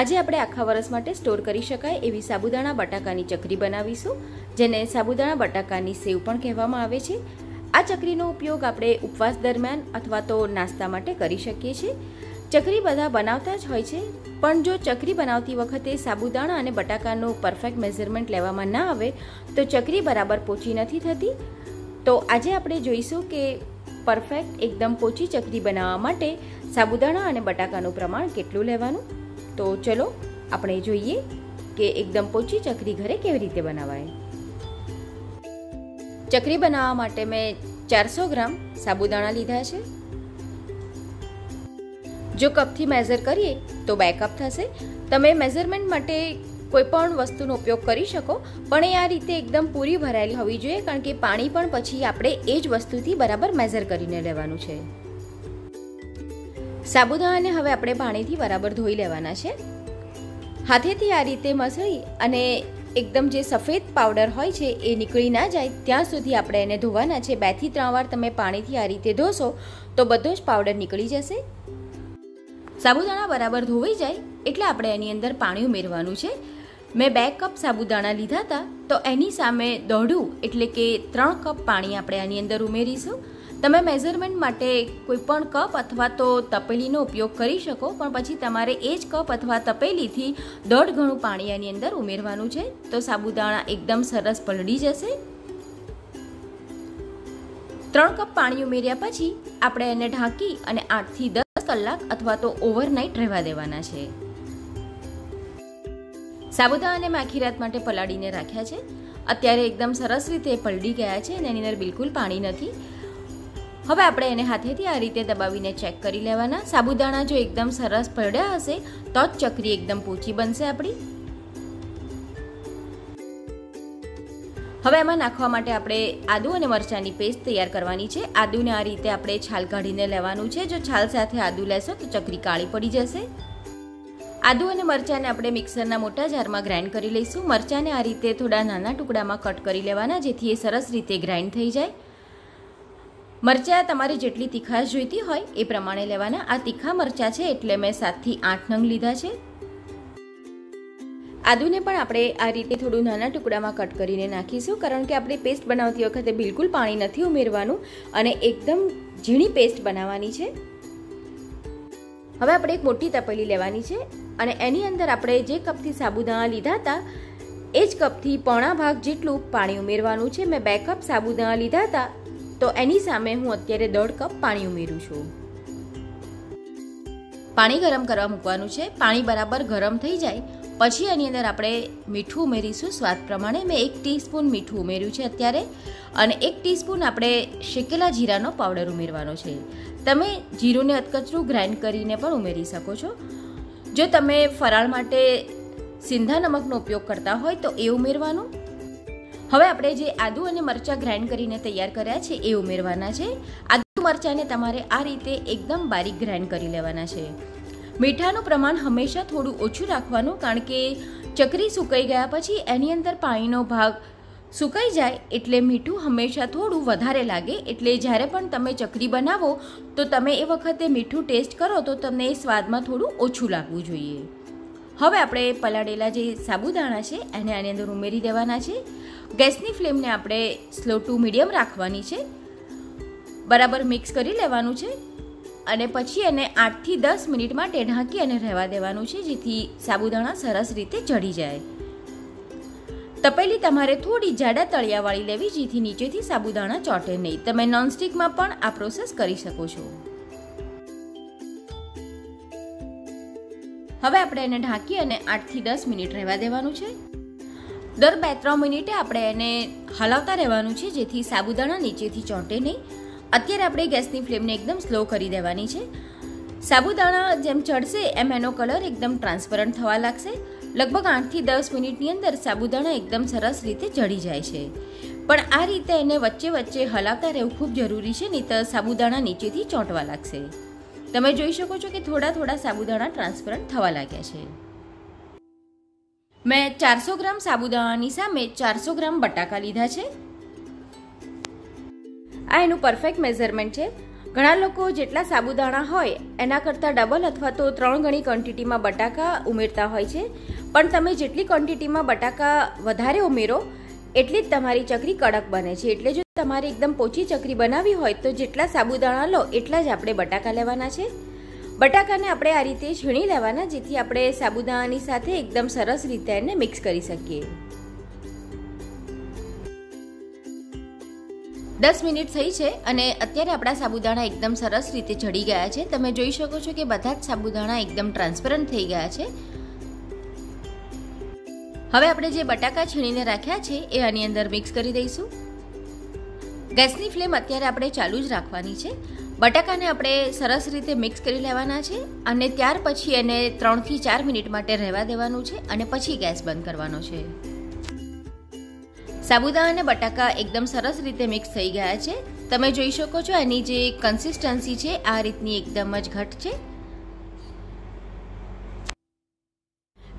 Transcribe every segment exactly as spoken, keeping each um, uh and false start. આજે આપણે આખા વરસ માટે સ્ટોર કરી શકાય એવી સાબુદાણા બટાકાની ચકરી બનાવીશું, જેને સાબુદાણા બટાકાની સેવ પણ કહેવામાં આવે છે। આ ચકરીનો ઉપયોગ આપણે ઉપવાસ દરમિયાન અથવા તો નાસ્તા માટે કરી શકીએ છીએ। ચકરી બધા બનાવતા જ હોય છે, પણ જો ચકરી બનાવતી વખતે સાબુદાણા અને બટાકાનું પરફેક્ટ મેઝરમેન્ટ લેવામાં ના આવે તો ચકરી બરાબર પોચી નથી થતી। તો આજે આપણે જોઈશું કે પરફેક્ટ એકદમ પોચી ચકરી બનાવવા માટે સાબુદાણા અને બટાકાનું પ્રમાણ કેટલું લેવાનું। तो चलो अपने जोईए कि एकदम पोची चकरी घरे केवी रीते बनावाय। चकरी बनावा माटे मैं चार सौ ग्राम साबुदाणा लीधा छे। जो कप थी मेजर करिए तो बे कप थशे। तमे मेजरमेंट माटे कोईपण वस्तुनो उपयोग करी शको, पण आ रीते एकदम पूरी भरायेली होवी जोईए, कारण के पाणी पण पछी आपणे ए ज वस्तुथी बराबर मेजर करीने लेवानुं छे। साबुदाणाने हवे आपणे पाणीथी बराबर धोई लेवाना छे। हाथेथी आ रीते मसळी अने एकदम जे सफेद पाउडर होय छे ए निकळी ना जाय त्यां सुधी आपणे एने धोवाना छे। बे थी त्रण वार तमे पाणीथी आ रीते धोशो तो बधो ज पाउडर निकळी जशे। साबुदाणा बराबर धोवाई जाय एटले आपणे एनी अंदर पाणी उमेरवानुं छे। मैं बे कप साबुदाणा लीधा था तो एनी सामे दोढुं एटले के त्रण कप पाणी आपणे आनी अंदर उमेरीशुं। तमे मेजरमेंट माटे कोईपण कप अथवा तो तपेलीनो उपयोग करी शको, पण पछी तमारे ए ज कप अथवा तपेलीथी दोढ गणुं पाणी आनी अंदर उमेरवानुं छे। तो साबुदाणा एकदम सरस पलળી जशे। त्रण कप पाणी उमेर्या पछी आपणे एने ढांकी अने आठ थी दस कलाक अथवा तो ओवरनाइट रहेवा देवाना छे। साबुदाणाने मैं आखी रात माटे पलाळीने राख्या छे। अत्यारे एकदम सरस रीते पलળી गया छे अने एनी अंदर बिलकुल पाणी नथी। हवे आपणे एने हाथेथी आ रीते दबावीने चेक करी लेवाना। साबुदाणा जो एकदम सरस पलळ्या हशे तो ज चकरी एकदम पोची बनशे आपणी। हवे एमां नाखवा माटे आपणे आदू अने मरचांनी पेस्ट तैयार करवानी छे। आदूने आ रीते आपणे छाल काढीने लेवानुं छे। जो छाल साथे आदू लेशो तो चकरी काळी पडी जशे। आदू अने मरचांने आपणे मिक्सरना मोटा जारमां ग्राइंड करी लईशुं। मरचांने आ रीते थोडा नाना टुकडामां कट करी लेवाना, जेथी ए सरस रीते ग्राइंड थई जाय। मरचा तमारे जेटली तीखाश जोईती होय ए प्रमाणे लेवाना। आ तीखा मरचा छे एटले मैं सात थी आठ नंग लीधा छे। आदूने पण आपणे आ रीते थोडुं नाना टुकडामां कट करीने नाखीशुं, कारण के आपणे पेस्ट बनावती वखते बिलकुल पाणी नथी उमेरवानुं अने एकदम झीणी पेस्ट बनाववानी छे। हवे आपणे एक मोटी तपेली लेवानी छे अने एनी अंदर आपणे जे कपथी साबुदाणा लीधा हता ए ज कपथी पौणा भाग जेटलुं पाणी उमेरवानुं छे। मैं बे कप साबुदाणा लीधा हता तो एनी सामे हूँ अत्यारे दोढ कप पाणी उमेरू छू। पाणी गरम करवा मूकवानुं छे। पाणी बराबर गरम थई जाय पछी एनी अंदर आपणे मीठुं उमेरीशुं स्वाद प्रमाणे। मैं एक टीस्पून मीठुं उमेर्युं छे अत्यारे अने एक टीस्पून आपणे शेकेला जीरानो पाउडर उमेरवानो छे। तमे जीरुंने अधकचरुं ग्राइंड करीने पण उमेरी शको छो। जो तमे फराळ माटे सिंधा नमकनो उपयोग करता होय तो ए उमेरवानुं। हवे आपणे जे आदू अने मरचा ग्राइंड करीने तैयार कर्या छे ए उमेरवाना छे। आदू मरचाने तमारे आ रीते एकदम बारीक ग्राइंड करी लेवाना छे। मीठानुं प्रमाण हमेशा थोडुं ओछुं राखवानुं, कारण के चकरी सुकाई गया पछी एनी अंदर पाणीनो भाग सुकाई जाय एटले मीठुं हमेशा थोडुं वधारे लागे। एटले ज्यारे पण तमे चकरी बनावो तो तमे ए वखते मीठुं टेस्ट करो तो तमने ए स्वादमां थोडुं ओछुं लागवुं जोईए। हवे आपणे पलाळेला जे साबुदाणा छे एने आनी अंदर उमेरी देवाना छे। गैसनी फ्लेमने आपणे स्लो टू मीडियम राखवानी छे। बराबर मिक्स करी लेवानुं छे अने पछी एने आठ थी दस मिनिट माटे ढांकी अने रहेवा देवानुं छे, जेथी साबुदाणा सरस रीते चढ़ी जाए। तपेली तमारे थोड़ी जाडा तळियावाळी लेवी, जेथी नीचेथी साबुदाणा ચોંટે नहीं। तमे नॉनस्टिकमां पण आ प्रोसेस करी शको छो। हवे आपणे एने ढांकी अने आठ थी दस मिनिट रहेवा देवानुं छे। दर बे त्रण मिनिटे आपणे एने हलावता रहेवानुं छे, जेथी साबुदाणा नीचेथी ચોંટે નહીં। અત્યારે આપણે ગેસની ફ્લેમને એકદમ સ્લો કરી દેવાની છે। સાબુદાણા જેમ ચડશે એમ એનો કલર એકદમ ટ્રાન્સપરન્ટ થવા લાગશે। લગભગ આઠ થી દસ મિનિટની અંદર સાબુદાણા એકદમ સરસ રીતે ચડી જાય છે, પણ આ રીતે એને વચ્ચે વચ્ચે હલાવતા રહેવું ખૂબ જરૂરી છે, નહીંતર સાબુદાણા નીચેથી ચોંટવા લાગશે। તમે જોઈ શકો છો કે થોડા થોડા સાબુદાણા ટ્રાન્સપરન્ટ થવા લાગ્યા છે। मैं चार सौ ग्राम साबुदाणानी सामे चार सौ ग्राम बटाका लीधा छे। आ एनु परफेक्ट मेजरमेंट छे। ઘણા લોકો જેટલા સાબુદાણા હોય એના કરતાં ડબલ અથવા તો ત્રણ ગણી ક્વોન્ટિટીમાં બટાકા ઉમેરતા હોય છે, પણ તમે જેટલી ક્વોન્ટિટીમાં બટાકા વધારે ઉમેરો એટલી જ તમારી ચકરી કડક બને છે. એટલે જો તમારે એકદમ પોચી ચકરી બનાવવી હોય તો જેટલા સાબુદાણા લો એટલા જ આપણે બટાકા લેવાના છે. બટાકાને આપણે આ રીતે છીણી લેવાના જેથી આપણે સાબુદાણાની સાથે એકદમ સરસ રીતે એને મિક્સ કરી શકીએ. દસ મિનિટ થઈ છે અને અત્યારે આપણા સાબુદાણા એકદમ સરસ રીતે ચડી ગયા છે. તમે જોઈ શકો છો કે બધા જ સાબુદાણા એકદમ ટ્રાન્સપરન્ટ થઈ ગયા છે. હવે આપણે જે બટાકા છીણીને રાખ્યા છે એ આની અંદર મિક્સ કરી દઈશું. ગેસની ફ્લેમ અત્યારે આપણે ચાલુ જ રાખવાની છે. બટાકાને આપણે સરસ રીતે મિક્સ કરી લેવાના છે અને ત્યાર પછી એને ત્રણથી ચાર મિનિટ માટે રહેવા દેવાનું છે અને પછી ગેસ બંધ કરવાનો છે. સાબુદાણા અને બટાકા એકદમ સરસ રીતે મિક્સ થઈ ગયા છે. તમે જોઈ શકો છો એની જે કન્સિસ્ટન્સી છે આ રીતની એકદમ જ ઘટ છે.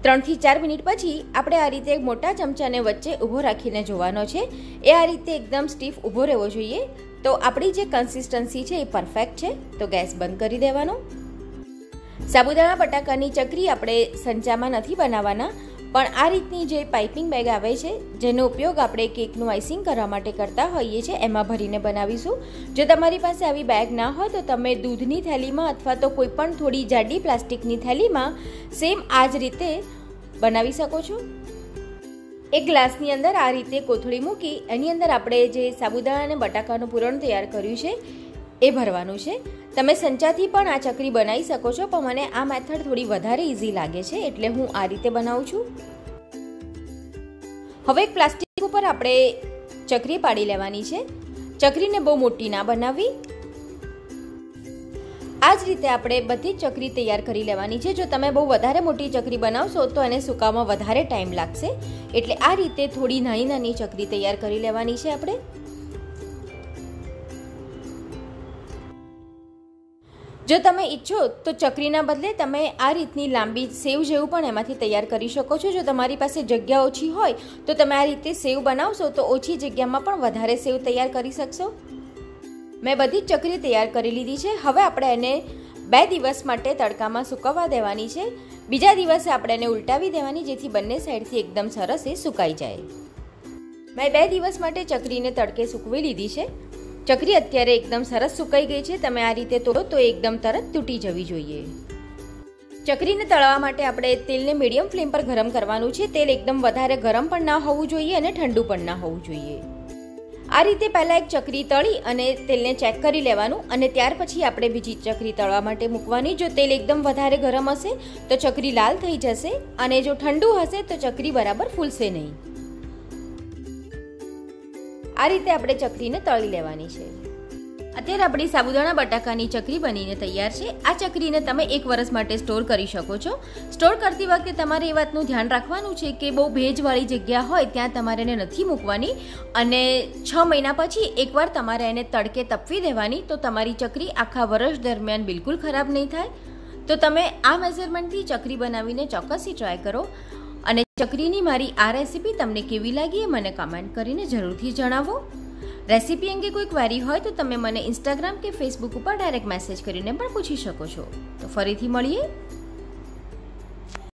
ત્રણથી ચાર મિનિટ પછી આપણે આ રીતે એક મોટા ચમચાને વચ્ચે ઊભો રાખીને જોવાનો છે. એ આ રીતે એકદમ સ્ટીફ ઊભો રહેવો જોઈએ. તો આપણી જે કન્સિસ્ટન્સી છે એ પરફેક્ટ છે. તો ગેસ બંધ કરી દેવાનો. સાબુદાણા બટાકાની ચકરી આપણે સંચામાં નથી બનાવવાના, પણ આ રીતની જે પાઇપિંગ બેગ આવે છે જેનો ઉપયોગ આપણે કેકનું આઇસિંગ કરવા માટે કરતા હોઈએ છીએ એમાં ભરીને બનાવીશું. જો તમારી પાસે આવી બેગ ના હોય તો તમે દૂધની થેલીમાં અથવા તો કોઈ પણ થોડી જાડી પ્લાસ્ટિકની થેલીમાં સેમ આ જ રીતે બનાવી શકો છો. એક ગ્લાસની અંદર આ રીતે કોથળી મૂકી એની અંદર આપણે જે સાબુદાણા અને બટાકાનું પૂરણ તૈયાર કર્યું છે એ ભરવાનું છે. તમે સંચાથી પણ આ ચકરી બનાવી શકો છો, પણ મને આ મેથડ થોડી વધારે ઇઝી લાગે છે એટલે હું આ રીતે બનાવું છું. હવે એક પ્લાસ્ટિક ઉપર આપણે ચકરી પાડી લેવાની છે. ચકરીને બહુ મોટી ના બનાવવી. આ જ રીતે આપણે બધી જ ચકરી તૈયાર કરી લેવાની છે. જો તમે બહુ વધારે મોટી ચકરી બનાવશો તો એને સુકાવવામાં વધારે ટાઈમ લાગશે, એટલે આ રીતે થોડી નાની નાની ચકરી તૈયાર કરી લેવાની છે આપણે. જો તમે ઈચ્છો તો ચકરીના બદલે તમે આ રીતની લાંબી સેવ જેવું પણ એમાંથી તૈયાર કરી શકો છો. જો તમારી પાસે જગ્યા ઓછી હોય તો તમે આ રીતે સેવ બનાવશો તો ઓછી જગ્યામાં પણ વધારે સેવ તૈયાર કરી શકશો. મેં બધી જ ચકરી તૈયાર કરી લીધી છે. હવે આપણે એને બે દિવસ માટે તડકામાં સુકવવા દેવાની છે. બીજા દિવસે આપણે એને ઉલટાવી દેવાની જેથી બંને સાઈડથી એકદમ સરસ એ સુકાઈ જાય. મેં બે દિવસ માટે ચકરીને તડકે સૂકવી લીધી છે. ચકરી અત્યારે એકદમ સરસ સુકાઈ ગઈ છે. તમે આ રીતે તોડો તો એકદમ તરત તૂટી જવી જોઈએ. ચકરીને તળવા માટે આપણે તેલને મીડિયમ ફ્લેમ પર ગરમ કરવાનું છે. તેલ એકદમ વધારે ગરમ પણ ના હોવું જોઈએ અને ઠંડુ પણ ના હોવું જોઈએ. આ રીતે પહેલાં એક ચકરી તળી અને તેલને ચેક કરી લેવાનું અને ત્યાર પછી આપણે બીજી ચકરી તળવા માટે મૂકવાની. જો તેલ એકદમ વધારે ગરમ હશે તો ચકરી લાલ થઈ જશે અને જો ઠંડુ હશે તો ચકરી બરાબર ફૂલશે નહીં. આ રીતે આપણે ચકરીને તળી લેવાની છે. અત્યારે આપણી સાબુદાણા બટાકાની ચકરી બનીને તૈયાર છે. આ ચકરીને તમે એક વર્ષ માટે સ્ટોર કરી શકો છો. સ્ટોર કરતી વખતે તમારે એ વાતનું ધ્યાન રાખવાનું છે કે બહુ ભેજવાળી જગ્યા હોય ત્યાં તમારે એને નથી મૂકવાની અને છ મહિના પછી એકવાર તમારે એને તડકે તપવી દેવાની, તો તમારી ચકરી આખા વર્ષ દરમિયાન બિલકુલ ખરાબ નહીં થાય. તો તમે આ મેઝરમેન્ટથી ચકરી બનાવીને ચોક્કસથી ટ્રાય કરો અને ચકરીની મારી આ રેસીપી તમને કેવી લાગી એ મને કમેન્ટ કરીને જરૂરથી જણાવો. રેસીપી અંગે કોઈ ક્વેરી હોય તો તમે મને ઇન્સ્ટાગ્રામ કે ફેસબુક ઉપર ડાયરેક્ટ મેસેજ કરીને પણ પૂછી શકો છો. તો ફરીથી મળીએ.